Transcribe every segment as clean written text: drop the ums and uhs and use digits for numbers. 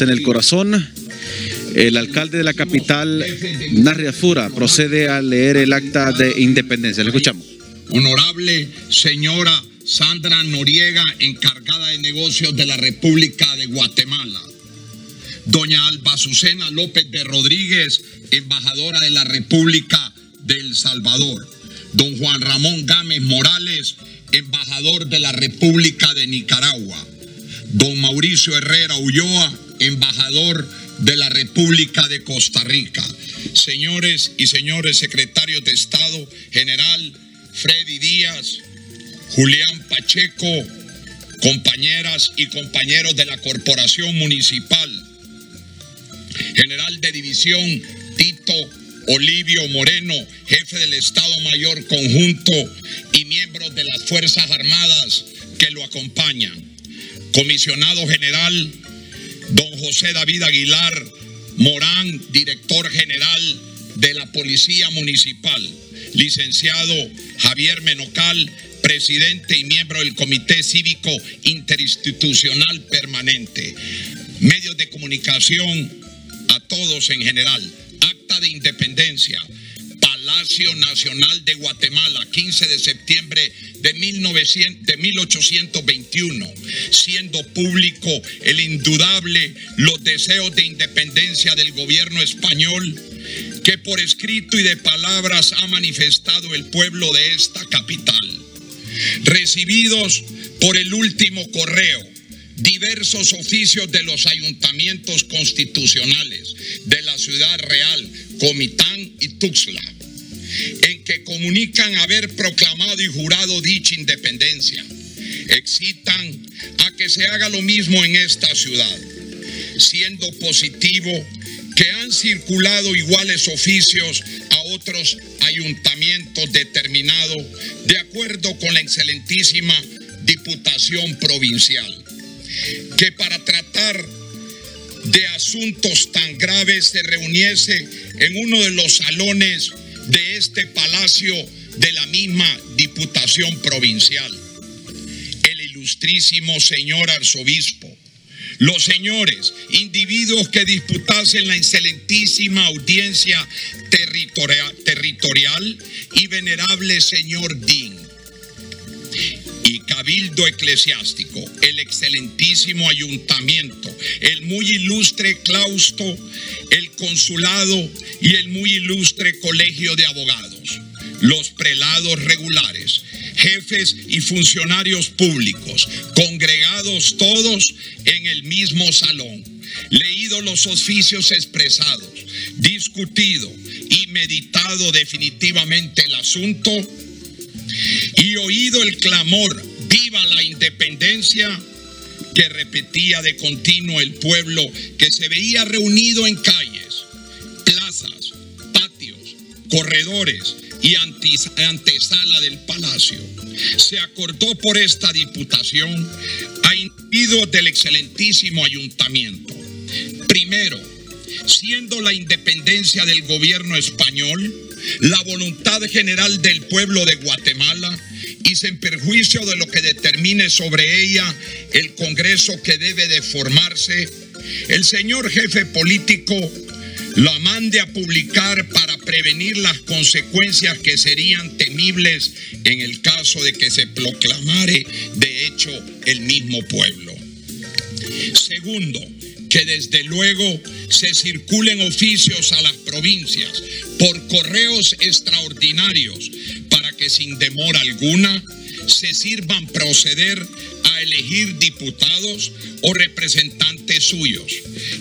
En el corazón, el alcalde de la capital, Nasralla, procede a leer el acta de independencia. Le escuchamos. Honorable señora Sandra Noriega, encargada de negocios de la República de Guatemala. Doña Alba Azucena López de Rodríguez, embajadora de la República de El Salvador. Don Juan Ramón Gámez Morales, embajador de la República de Nicaragua. Don Mauricio Herrera Ulloa, embajador de la República de Costa Rica. Señores y señores secretarios de Estado General, Freddy Díaz, Julián Pacheco, compañeras y compañeros de la Corporación Municipal, General de División Tito Olivio Moreno, jefe del Estado Mayor Conjunto y miembros de las Fuerzas Armadas que lo acompañan, Comisionado General Don José David Aguilar Morán, Director General de la Policía Municipal. Licenciado Javier Menocal, Presidente y miembro del Comité Cívico Interinstitucional Permanente. Medios de comunicación, a todos en general. Acta de Independencia. Palacio Nacional de Guatemala, 15 de septiembre de 1821, siendo público el indudable los deseos de independencia del gobierno español que por escrito y de palabras ha manifestado el pueblo de esta capital. Recibidos por el último correo, diversos oficios de los ayuntamientos constitucionales de la Ciudad Real, Comitán y Tuxtla, en que comunican haber proclamado y jurado dicha independencia, excitan a que se haga lo mismo en esta ciudad, siendo positivo que han circulado iguales oficios a otros ayuntamientos determinados de acuerdo con la excelentísima Diputación Provincial, que para tratar de asuntos tan graves se reuniese en uno de los salones de este palacio de la misma Diputación Provincial. El ilustrísimo señor arzobispo, los señores, individuos que disputasen la excelentísima audiencia territorial y venerable señor Din, y Cabildo Eclesiástico, el excelentísimo ayuntamiento, el muy ilustre claustro, el consulado y el muy ilustre colegio de abogados, los prelados regulares, jefes y funcionarios públicos, congregados todos en el mismo salón, leídos los oficios expresados, discutido y meditado definitivamente el asunto, y oído el clamor, viva la independencia, que repetía de continuo el pueblo que se veía reunido en calles, plazas, patios, corredores y antesala del palacio. Se acordó por esta diputación a individuos del excelentísimo ayuntamiento. Primero, siendo la independencia del gobierno español la voluntad general del pueblo de Guatemala y sin perjuicio de lo que determine sobre ella el Congreso que debe de formarse, el señor jefe político la mande a publicar para prevenir las consecuencias que serían temibles en el caso de que se proclamare de hecho el mismo pueblo. Segundo, que desde luego se circulen oficios a las provincias por correos extraordinarios para que sin demora alguna se sirvan proceder a elegir diputados o representantes suyos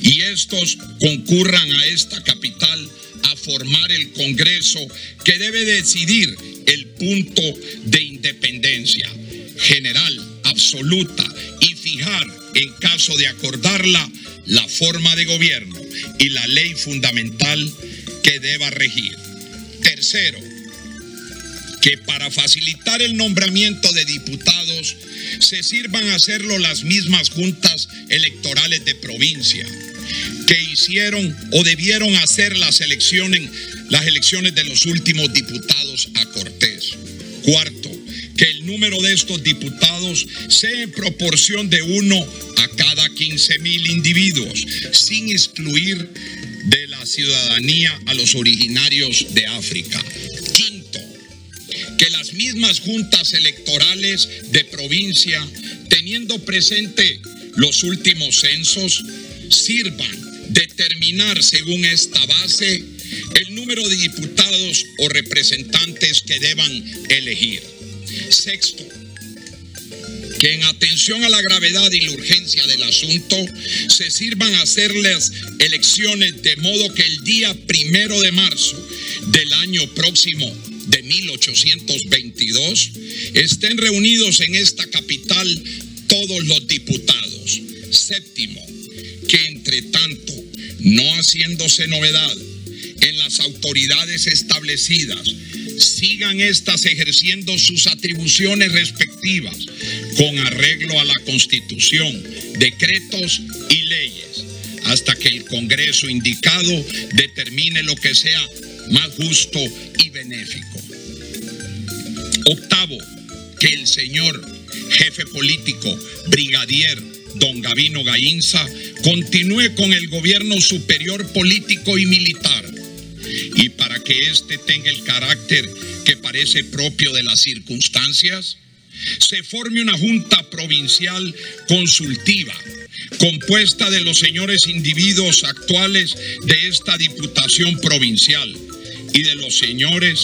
y estos concurran a esta capital a formar el Congreso que debe decidir el punto de independencia general, absoluta y fijar en caso de acordarla la forma de gobierno y la ley fundamental que deba regir. Tercero, que para facilitar el nombramiento de diputados se sirvan a hacerlo las mismas juntas electorales de provincia que hicieron o debieron hacer las elecciones de los últimos diputados a Cortés. Cuarto, que el número de estos diputados sea en proporción de 1 a cada 15.000 individuos, sin excluir de la ciudadanía a los originarios de África. Quinto, que las mismas juntas electorales de provincia, teniendo presente los últimos censos, sirvan determinar según esta base el número de diputados o representantes que deban elegir. Sexto, que en atención a la gravedad y la urgencia del asunto, se sirvan hacer las elecciones de modo que el día 1 de marzo del año próximo de 1822 estén reunidos en esta capital todos los diputados. Séptimo, que entre tanto, no haciéndose novedad en las autoridades establecidas, sigan estas ejerciendo sus atribuciones respectivas con arreglo a la Constitución, decretos y leyes, hasta que el Congreso indicado determine lo que sea más justo y benéfico. Octavo, que el señor jefe político, brigadier don Gabino Gaínza, continúe con el gobierno superior político y militar, y para que éste tenga el carácter que parece propio de las circunstancias, se forme una junta provincial consultiva, compuesta de los señores individuos actuales de esta diputación provincial y de los señores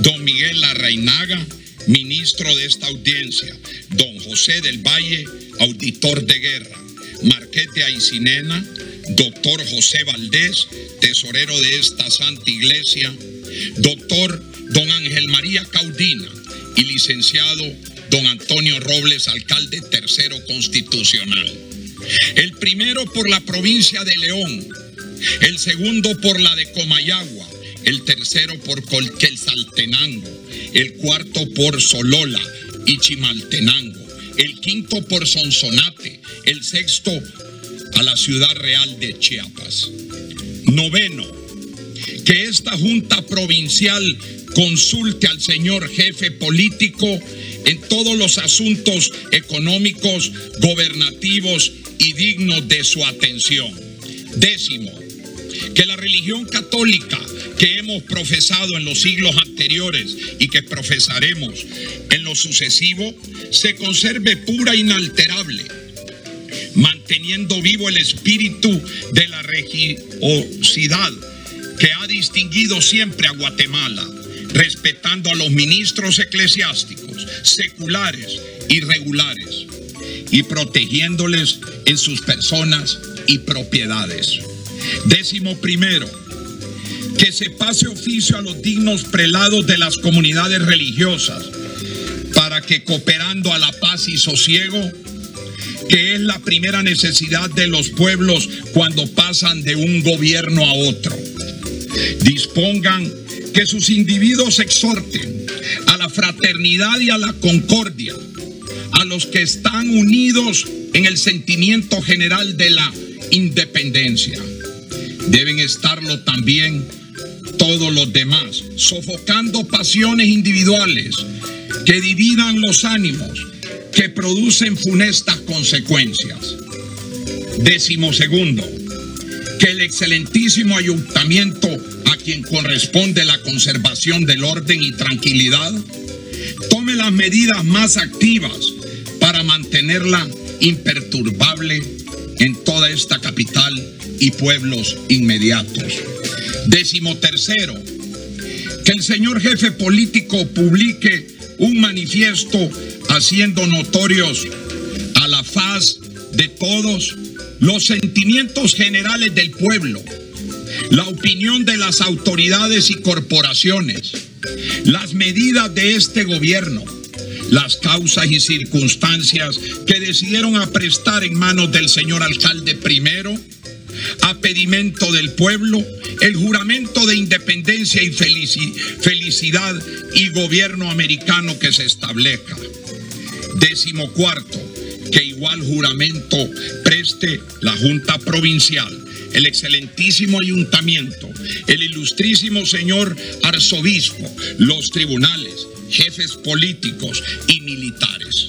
don Miguel Larrainaga, ministro de esta audiencia, don José del Valle, auditor de guerra, Marqués de Aicinena, doctor José Valdés, tesorero de esta santa iglesia, doctor don Ángel María Caudina y licenciado don Antonio Robles, alcalde tercero constitucional. El primero por la provincia de León, el segundo por la de Comayagua, el tercero por Colquelsaltenango, el cuarto por Solola y Chimaltenango, el quinto por Sonsonate, el sexto a la Ciudad Real de Chiapas. Noveno, que esta Junta Provincial consulte al señor jefe político en todos los asuntos económicos, gobernativos y dignos de su atención. Décimo, que la religión católica que hemos profesado en los siglos anteriores y que profesaremos en lo sucesivo se conserve pura e inalterable, manteniendo vivo el espíritu de la religiosidad que ha distinguido siempre a Guatemala, respetando a los ministros eclesiásticos, seculares y regulares, y protegiéndoles en sus personas y propiedades. Décimo primero, que se pase oficio a los dignos prelados de las comunidades religiosas, para que cooperando a la paz y sosiego, que es la primera necesidad de los pueblos cuando pasan de un gobierno a otro, dispongan que sus individuos exhorten a la fraternidad y a la concordia, a los que están unidos en el sentimiento general de la independencia. Deben estarlo también todos los demás, sofocando pasiones individuales que dividan los ánimos, que producen funestas consecuencias. Décimo segundo, que el excelentísimo ayuntamiento a quien corresponde la conservación del orden y tranquilidad tome las medidas más activas para mantenerla imperturbable en toda esta capital y pueblos inmediatos. Décimo tercero, que el señor jefe político publique un manifiesto haciendo notorios a la faz de todos los sentimientos generales del pueblo, la opinión de las autoridades y corporaciones, las medidas de este gobierno, las causas y circunstancias que decidieron aprestar en manos del señor alcalde primero, a pedimento del pueblo, el juramento de independencia y felicidad y gobierno americano que se establezca. Décimo cuarto, que igual juramento preste la Junta Provincial, el excelentísimo ayuntamiento, el ilustrísimo señor arzobispo, los tribunales, jefes políticos y militares.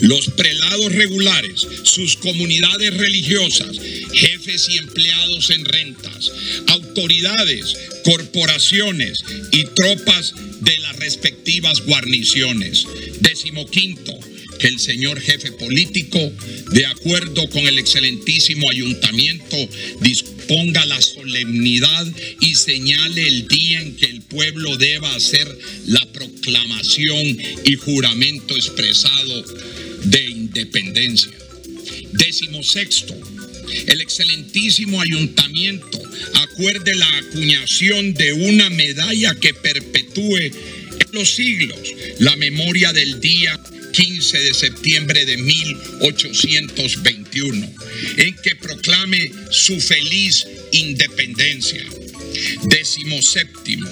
Los prelados regulares, sus comunidades religiosas, jefes y empleados en rentas, autoridades, corporaciones y tropas de las respectivas guarniciones. 15º, que el señor jefe político, de acuerdo con el excelentísimo ayuntamiento, disponga la solemnidad y señale el día en que el pueblo deba hacer la proclamación y juramento expresado de independencia. 16º, el excelentísimo ayuntamiento acuerde la acuñación de una medalla que perpetúe en los siglos la memoria del día 15 de septiembre de 1821, en que proclame su feliz independencia. 17º,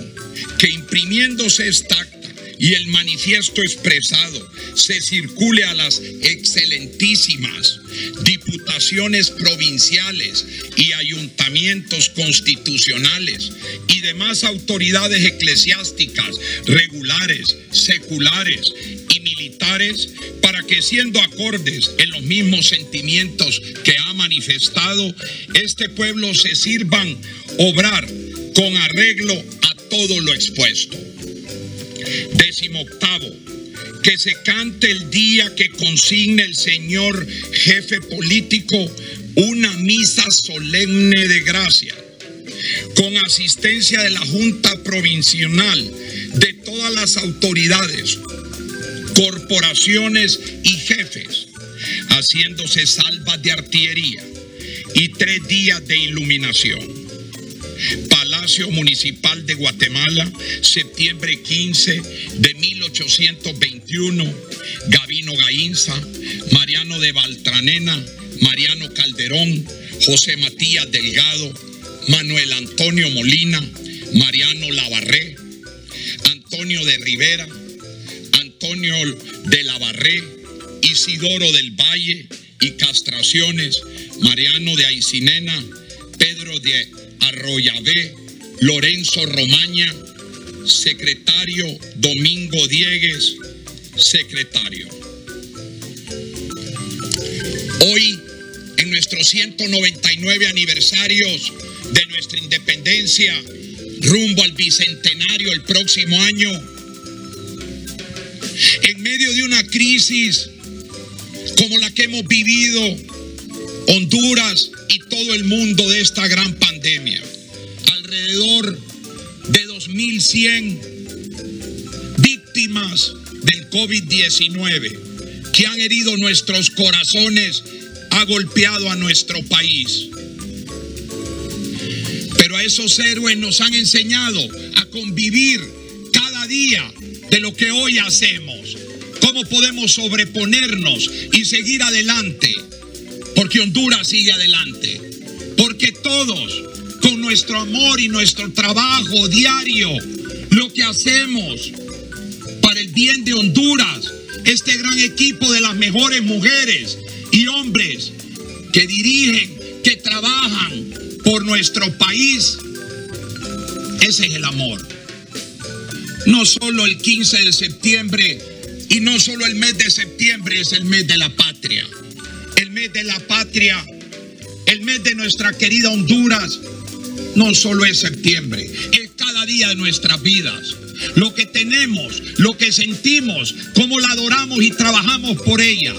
que imprimiéndose esta acta y el manifiesto expresado se circule a las excelentísimas diputaciones provinciales y ayuntamientos constitucionales y demás autoridades eclesiásticas, regulares, seculares y militares, para que, siendo acordes en los mismos sentimientos que ha manifestado este pueblo, se sirvan obrar con arreglo a todo lo expuesto. 18º, que se cante el día que consigne el señor jefe político una misa solemne de gracia, con asistencia de la Junta Provincial, de todas las autoridades, corporaciones y jefes, haciéndose salvas de artillería y 3 días de iluminación. Palacio Municipal de Guatemala, septiembre 15 de 1821, Gabino Gaínza, Mariano de Baltranena, Mariano Calderón, José Matías Delgado, Manuel Antonio Molina, Mariano Lavarré, Antonio de Rivera, Antonio de la Barré, Isidoro del Valle y Castraciones, Mariano de Aicinena, Pedro de Arroyave, Lorenzo Romaña, secretario Domingo Diegues, secretario. Hoy, en nuestros 199 aniversarios de nuestra independencia, rumbo al bicentenario el próximo año, en medio de una crisis como la que hemos vivido Honduras y todo el mundo de esta gran pandemia, alrededor de 2100 víctimas del COVID-19 que han herido nuestros corazones, ha golpeado a nuestro país. Pero a esos héroes nos han enseñado a convivir cada día de lo que hoy hacemos, cómo podemos sobreponernos y seguir adelante. Porque Honduras sigue adelante, porque todos, con nuestro amor y nuestro trabajo diario, lo que hacemos para el bien de Honduras, este gran equipo de las mejores mujeres y hombres que dirigen, que trabajan por nuestro país, ese es el amor. No solo el 15 de septiembre y no solo el mes de septiembre es el mes de la patria. De la patria, el mes de nuestra querida Honduras, no solo es septiembre, es cada día de nuestras vidas, lo que tenemos, lo que sentimos, cómo la adoramos y trabajamos por ella.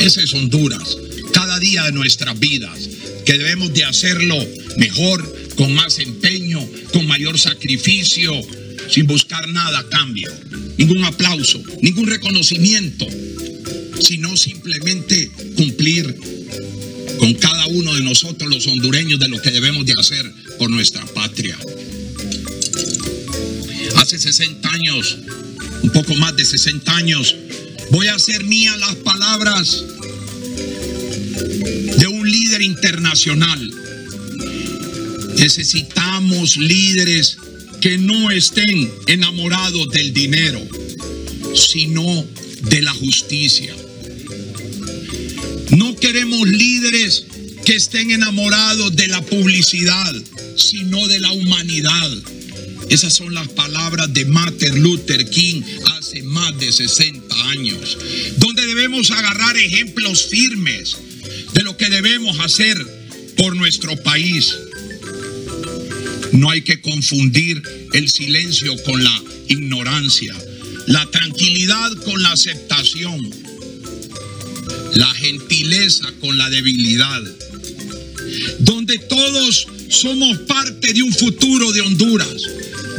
Esa es Honduras, cada día de nuestras vidas, que debemos de hacerlo mejor, con más empeño, con mayor sacrificio, sin buscar nada a cambio, ningún aplauso, ningún reconocimiento, sino simplemente cumplir con cada uno de nosotros los hondureños de lo que debemos de hacer por nuestra patria. Hace 60 años, un poco más de 60 años, voy a hacer mías las palabras de un líder internacional. Necesitamos líderes que no estén enamorados del dinero, sino de la justicia. No queremos líderes que estén enamorados de la publicidad, sino de la humanidad. Esas son las palabras de Martin Luther King hace más de 60 años, donde debemos agarrar ejemplos firmes de lo que debemos hacer por nuestro país. No hay que confundir el silencio con la ignorancia, la tranquilidad con la aceptación, la gentileza con la debilidad, donde todos somos parte de un futuro de Honduras,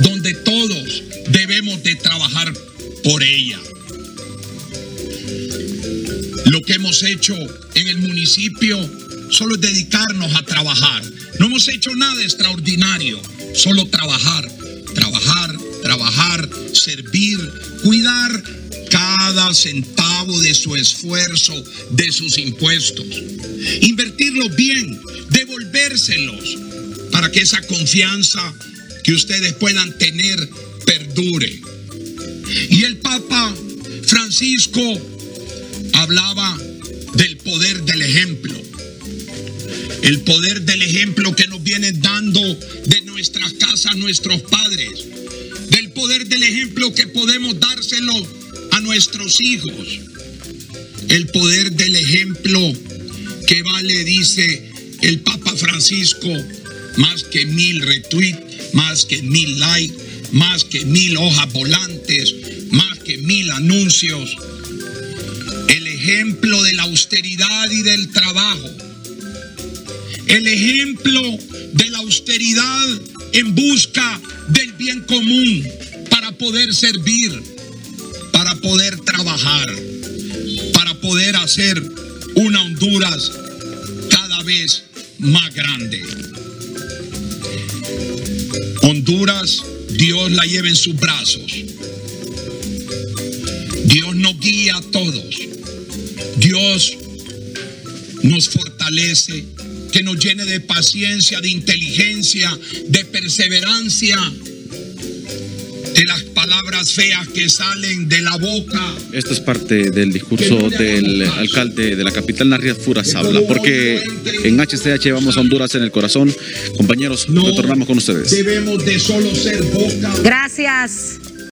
donde todos debemos de trabajar por ella. Lo que hemos hecho en el municipio solo es dedicarnos a trabajar. No hemos hecho nada extraordinario, solo trabajar, servir, cuidar cada centavo de su esfuerzo, de sus impuestos, invertirlos bien, devolvérselos para que esa confianza que ustedes puedan tener perdure. Y el Papa Francisco hablaba del poder del ejemplo. El poder del ejemplo que nos viene dando de nuestras casas nuestros padres. Del poder del ejemplo que podemos dárselo a nuestros hijos. El poder del ejemplo que vale, dice el Papa Francisco, más que 1000 retweets, más que 1000 likes, más que 1000 hojas volantes, más que 1000 anuncios. El ejemplo de la austeridad y del trabajo. El ejemplo de la austeridad en busca del bien común para poder servir, para poder trabajar, para poder hacer una Honduras cada vez más grande. Honduras, Dios la lleva en sus brazos. Dios nos guía a todos. Dios nos fortalece. Que nos llene de paciencia, de inteligencia, de perseverancia, de las palabras feas que salen de la boca. Esto es parte del discurso del alcalde de la capital, Nasralla Furazabla, porque en HCH vamos a Honduras en el corazón. Compañeros, retornamos con ustedes. Debemos de solo ser boca. Gracias.